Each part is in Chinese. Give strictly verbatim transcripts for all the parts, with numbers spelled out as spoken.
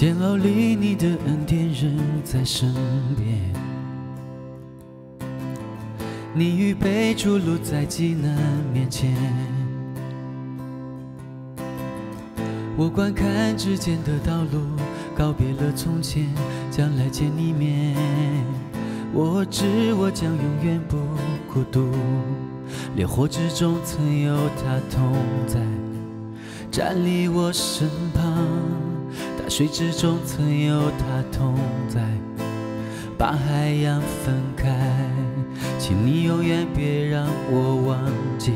监牢里你的恩典仍在身边，你预备出路在极难面前。我观看之间的道路，告别了从前，将来见你面。我知我将永远不孤独，烈火之中曾有他同在，站立我身旁。 大水之中曾有他同在，把海洋分开，请你永远别让我忘记，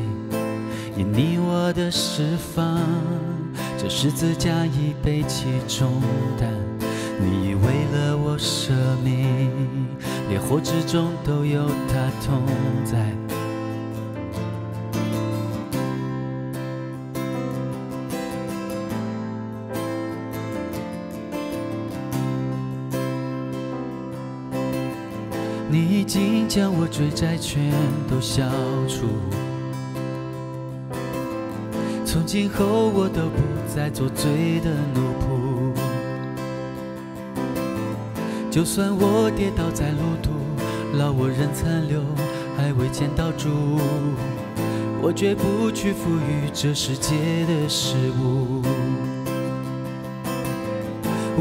因你我的释放，这十字架已背起重担，你已为了我舍命，烈火之中都有他同在。 你已经将我罪债全都消除，从今后我都不再做罪的奴仆。就算我跌倒在路途，老我仍残留，还未见到主。我绝不屈服于这世界的事物。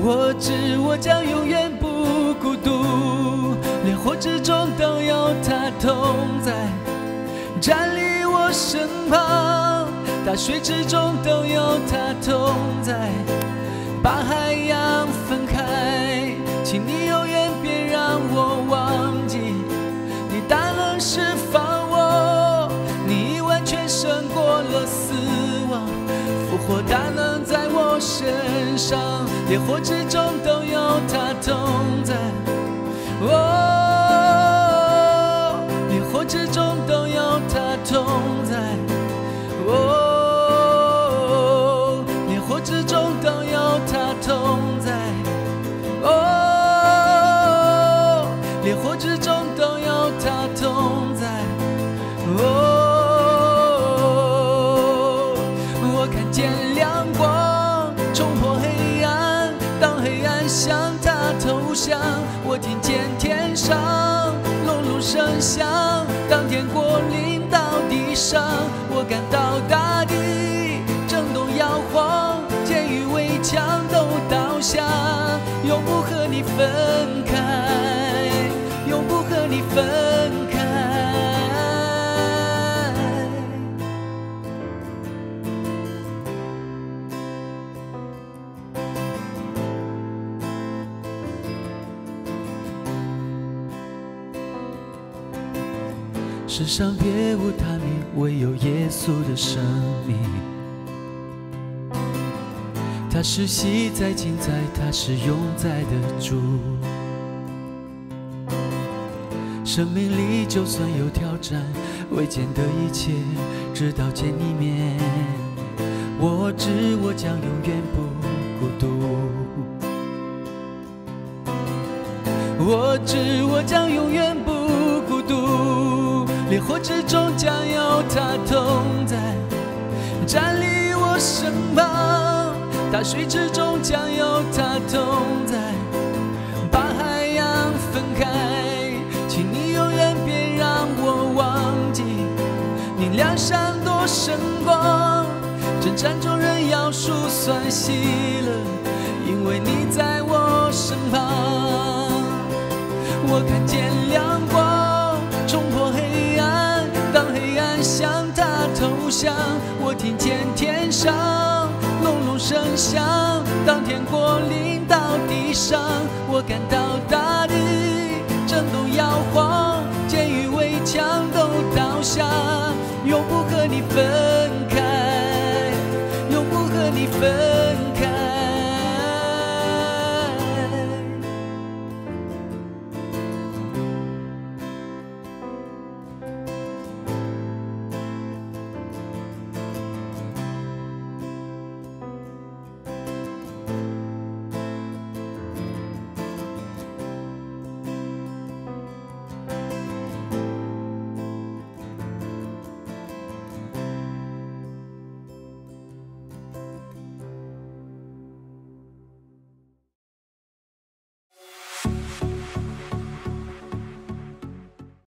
我知我将永远不孤独。 烈火之中都有他同在，站立我身旁；大水之中都有他同在，把海洋分开。请你永远别让我忘记，你大能释放我，你已完全胜过了死亡，复活大能在我身上。烈火之中都有他同在。 哦，烈火之中都有他同在。哦，烈火之中都有他同在。哦，烈火之中都有他同在。哦，我看见亮光冲破黑暗，当黑暗向他投降。 我听见天上隆隆声响，当天国临到地上，我感到大地震动摇晃，监狱围墙都倒下，永不和你分开，永不和你分开。 世上别无他名，唯有耶稣的生命。他是昔在、今在，他是永在的主。生命里就算有挑战，未见的一切，直到见你面。我知我将永远不孤独，我知我将永远不孤独。 烈火之中将有他同在，站立我身旁；大水之中将有他同在，把海洋分开。请你永远别让我忘记，你两闪躲神光，征战中人要数算喜乐，因为你在我身旁。我看见亮光冲破黑暗。 向他投降，我听见天上隆隆声响，当天国临到地上，我感到大地震动摇晃，监狱围墙都倒下，永不和你分。